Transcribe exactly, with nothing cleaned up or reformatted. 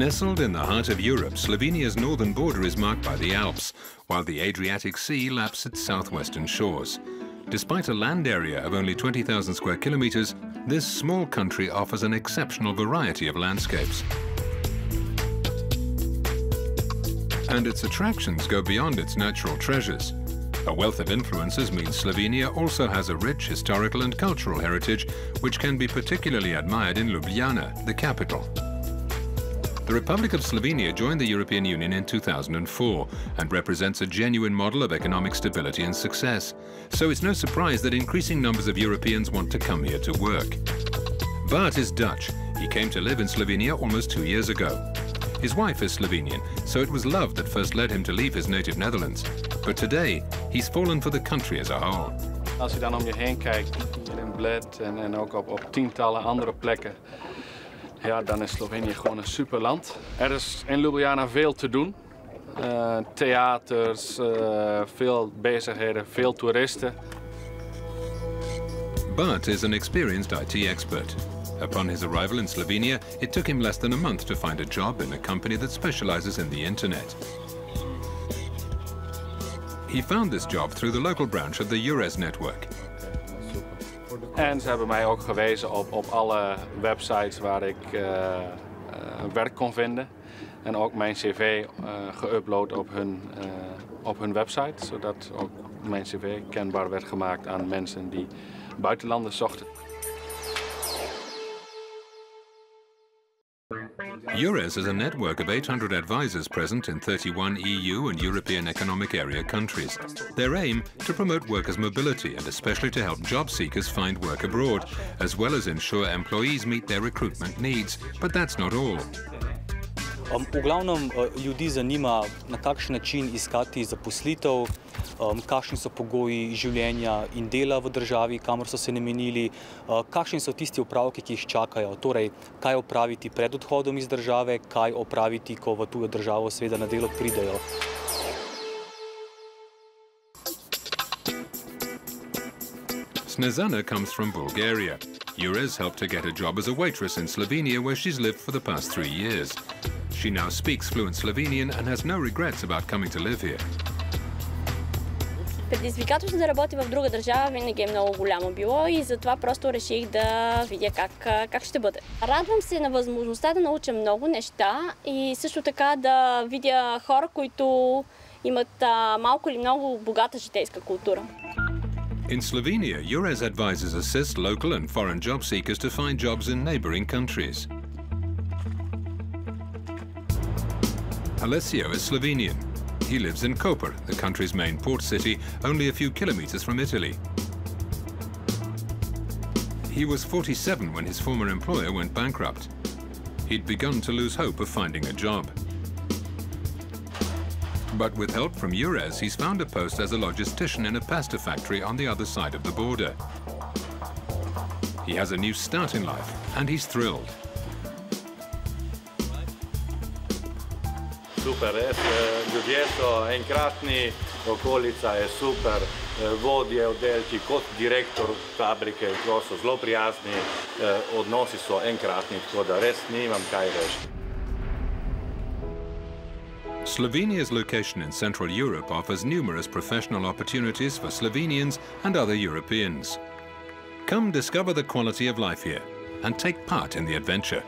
Nestled in the heart of Europe, Slovenia's northern border is marked by the Alps, while the Adriatic Sea laps its southwestern shores. Despite a land area of only twenty thousand square kilometers, this small country offers an exceptional variety of landscapes. And its attractions go beyond its natural treasures. A wealth of influences means Slovenia also has a rich historical and cultural heritage, which can be particularly admired in Ljubljana, the capital. The Republic of Slovenia joined the European Union in two thousand four and represents a genuine model of economic stability and success. So it's no surprise that increasing numbers of Europeans want to come here to work. Bart is Dutch. He came to live in Slovenia almost two years ago. His wife is Slovenian, so it was love that first led him to leave his native Netherlands. But today, he's fallen for the country as a whole. Als je dan om je heen kijkt, in Bled en, en ook op, op tientallen andere plekken, ja, dan is Slovenië gewoon een superland. Er is in Ljubljana veel te doen. Uh, theaters, uh, veel bezigheden, veel toeristen. Bart is an experienced I T expert. Upon his arrival in Slovenia, it took him less than a month to find a job in a company that specializes in the internet. He found this job through the local branch of the Eures network. En ze hebben mij ook gewezen op, op alle websites waar ik uh, uh, werk kon vinden. En ook mijn cv uh, geüpload op hun, uh, op hun website, zodat ook mijn cv kenbaar werd gemaakt aan mensen die buitenlanders zochten. Eures is a network of eight hundred advisors present in thirty-one E U and European Economic Area countries. Their aim, to promote workers' mobility and especially to help job seekers find work abroad, as well as ensure employees meet their recruitment needs. But that's not all. Um, v glavnem, ljudi zanima na kakšen način iskati zaposlitev, um, kakšni so pogoji življenja in dela v državi, kamor so se namenili, uh, kakšni so tisti opravki, ki jih čakajo, torej kaj opraviti pred odhodom iz države, kaj opraviti, ko v tujo državo seveda na delo pridejo. Snezana comes from Bulgaria. Eures helped her get a job as a waitress in Slovenia, where she's lived for the past three years. She now speaks fluent Slovenian and has no regrets about coming to live here. Предизвикателството да работи в друга държава винаги е много голямо било и затова просто реших да видя как как ще бъде. Радвам се на възможността да науча много неща и също така да видя хора, които имат малко или много богата житейска култура. In Slovenia, Eures advisors assist local and foreign job seekers to find jobs in neighboring countries. Alessio is Slovenian. He lives in Koper, the country's main port city, only a few kilometers from Italy. He was forty-seven when his former employer went bankrupt. He'd begun to lose hope of finding a job. But with help from Eures, he's found a post as a logistician in a pasta factory on the other side of the border. He has a new start in life, and he's thrilled. Super, res, ljudje so enkratni, okolica je super, vodje oddelki kot direktor fabrike, ko so zelo prijazni, odnosi so enkratni, tako da res nimam kaj reči. Slovenia's location in Central Europe offers numerous professional opportunities for Slovenians and other Europeans. Come discover the quality of life here and take part in the adventure.